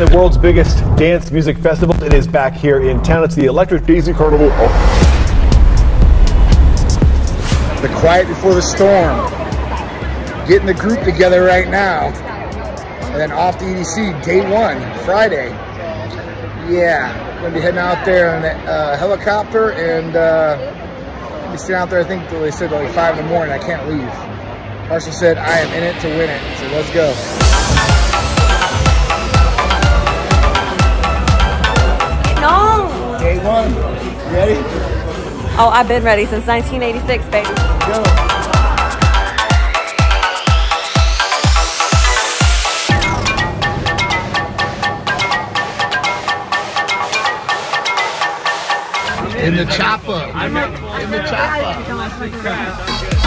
The world's biggest dance music festival. It is back here in town. It's the Electric Daisy Carnival. Oh. The quiet before the storm. Getting the group together right now. And then off to EDC, day one, Friday. Yeah, gonna be heading out there in a helicopter and be sitting out there, I think they said like 5 in the morning, I can't leave. Marshall said, I am in it to win it, so let's go. Day one. You ready? Oh, I've been ready since 1986, baby. Go. In the chopper. In the chopper.